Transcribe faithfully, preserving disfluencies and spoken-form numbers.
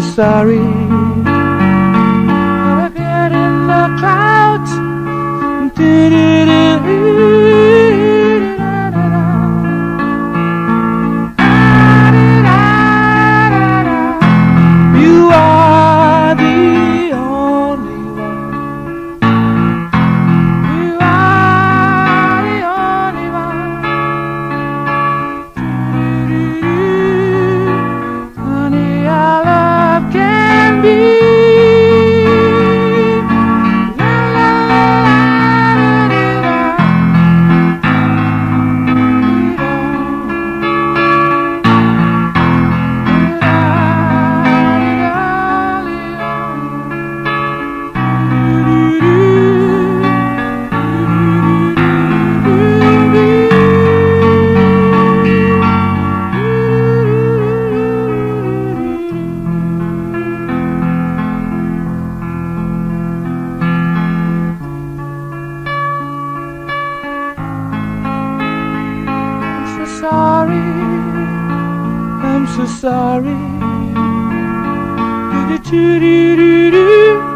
so sorry. I appeared in the clouds. You are the only one. You are the only one. Honey, our love can be. Sorry, I'm so sorry. Do do do do do.